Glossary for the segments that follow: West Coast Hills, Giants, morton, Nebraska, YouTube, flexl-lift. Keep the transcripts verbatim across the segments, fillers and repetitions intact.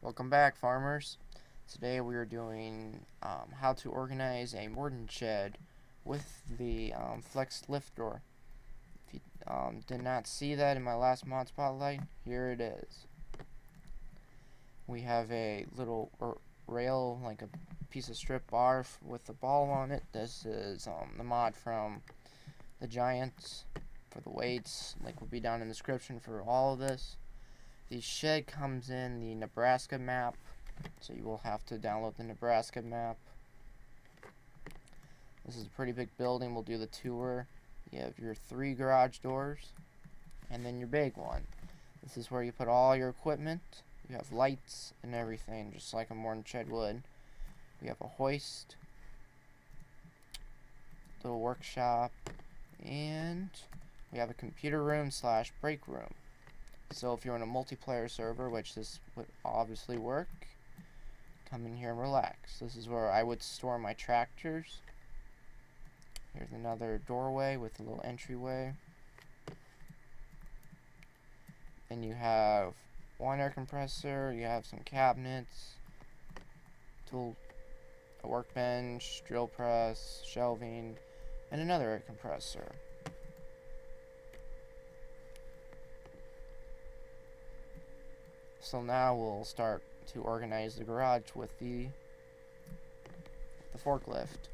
Welcome back, farmers. Today we are doing um, how to organize a Morton shed with the um, flex lift door. If you um, did not see that in my last mod spotlight, here it is. We have a little rail, like a piece of strip bar with a ball on it. This is um, the mod from the Giants for the weights. Link will be down in the description for all of this. The shed comes in the Nebraska map, so you will have to download the Nebraska map. This is a pretty big building. We'll do the tour. You have your three garage doors, and then your big one. This is where you put all your equipment. You have lights and everything, just like a Morton shed would. We have a hoist, little workshop, and we have a computer room slash break room. So if you're in a multiplayer server, which this would obviously work, come in here and relax. This is where I would store my tractors. Here's another doorway with a little entryway. Then you have one air compressor, you have some cabinets, tool, a workbench, drill press, shelving, and another air compressor. So now we'll start to organize the garage with the, the forklift.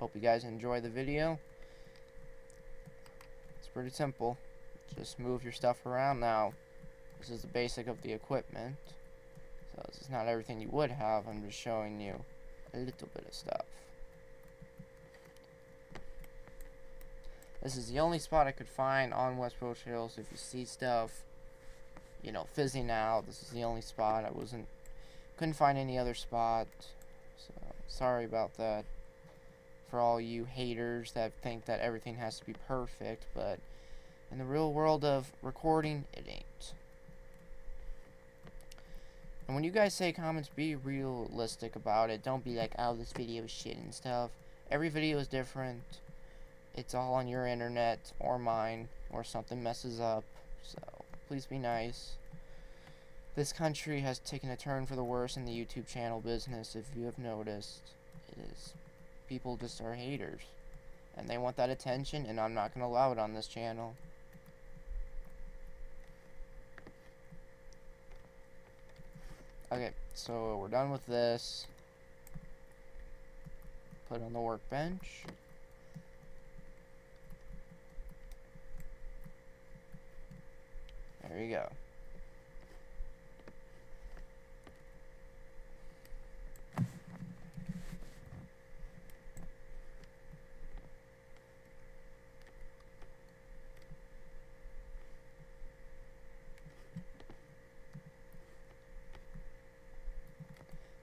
Hope you guys enjoy the video. It's pretty simple. Just move your stuff around now. This is the basic of the equipment. So this is not everything you would have. I'm just showing you a little bit of stuff. This is the only spot I could find on West Coast Hills. If you see stuff, you know, fizzing out, this is the only spot. I wasn't, couldn't find any other spot. So sorry about that. For all you haters that think that everything has to be perfect, but in the real world of recording, it ain't. And when you guys say comments, be realistic about it. Don't be like, oh, this video is shit and stuff. Every video is different. It's all on your internet or mine, or something messes up, so please be nice. This country has taken a turn for the worse in the YouTube channel business, if you have noticed. It is. People just are haters, and they want that attention, and I'm not going to allow it on this channel. Okay, so we're done with this. Put on the workbench. There you go.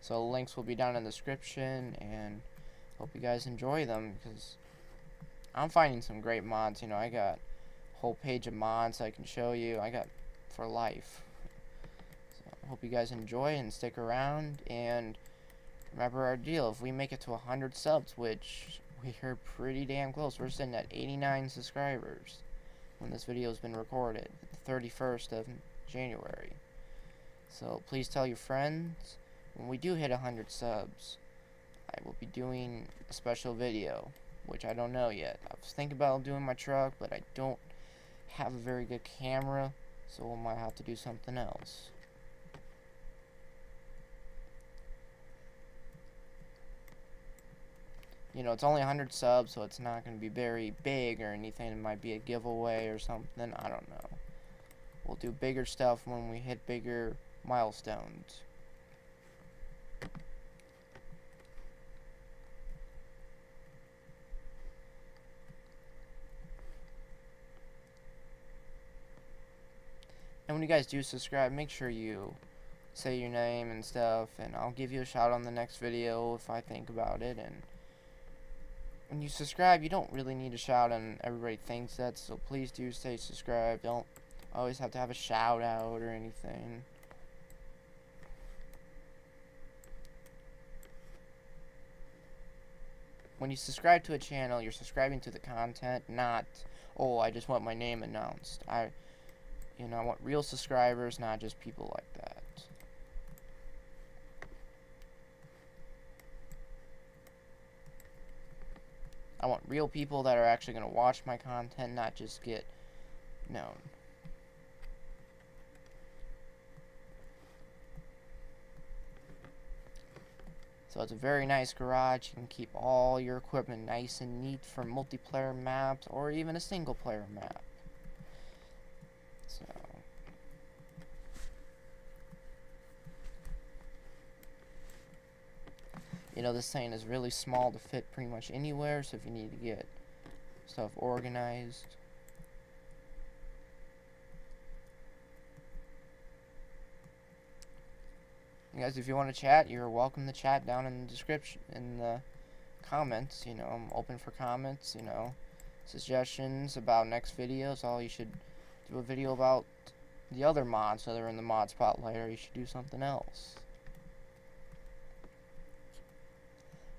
So links will be down in the description, and hope you guys enjoy them, because I'm finding some great mods. You know, I got a whole page of mods I can show you. I got for life. So, hope you guys enjoy and stick around, and remember our deal. If we make it to one hundred subs, which we are pretty damn close, we're sitting at eighty-nine subscribers when this video has been recorded, the thirty-first of January. So please tell your friends. When we do hit one hundred subs, I will be doing a special video, which I don't know yet. I was thinking about doing my truck, but I don't have a very good camera. So we might have to do something else. You know, it's only one hundred subs, so it's not going to be very big or anything. It might be a giveaway or something. I don't know. We'll do bigger stuff when we hit bigger milestones. And when you guys do subscribe, make sure you say your name and stuff, and I'll give you a shout on the next video if I think about it. And when you subscribe, you don't really need a shout, and everybody thinks that, so please do say subscribe. Don't always have to have a shout out or anything. When you subscribe to a channel, you're subscribing to the content, not, oh, I just want my name announced. I You know, I want real subscribers, not just people like that. I want real people that are actually going to watch my content, not just get known. So it's a very nice garage. You can keep all your equipment nice and neat for multiplayer maps or even a single player map. So you know, this thing is really small to fit pretty much anywhere, so if you need to get stuff organized. You guys, if you want to chat, you're welcome to chat down in the description, in the comments. You know, I'm open for comments, you know, suggestions about next videos. All you should do a video about the other mods, so they're in the mod spotlight, or you should do something else.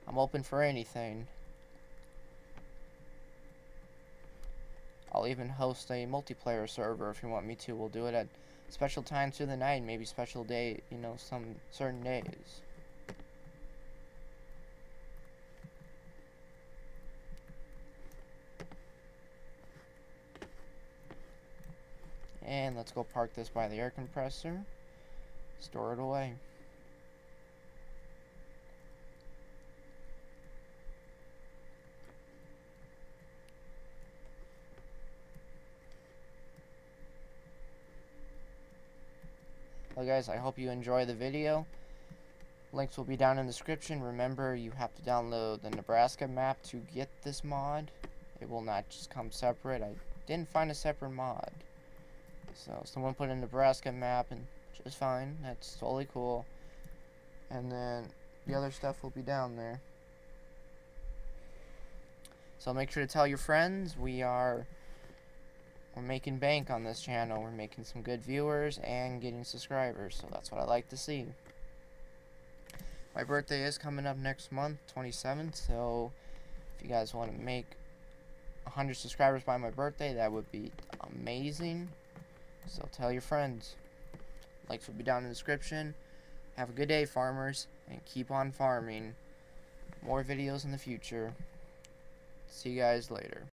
I'm open for anything. I'll even host a multiplayer server if you want me to. We'll do it at special times through the night, maybe special day, you know, some certain days. And let's go park this by the air compressor. Store it away. Well guys, I hope you enjoy the video. Links will be down in the description. Remember, you have to download the Nebraska map to get this mod. It will not just come separate. I didn't find a separate mod. So someone put a Nebraska map, and which is fine. That's totally cool. And then the other stuff will be down there. So make sure to tell your friends. We are... We're making bank on this channel. We're making some good viewers and getting subscribers, so that's what I like to see. My birthday is coming up next month, twenty-seventh, so if you guys want to make one hundred subscribers by my birthday, that would be amazing. So tell your friends. Likes will be down in the description. Have a good day, farmers, and keep on farming. More videos in the future. See you guys later.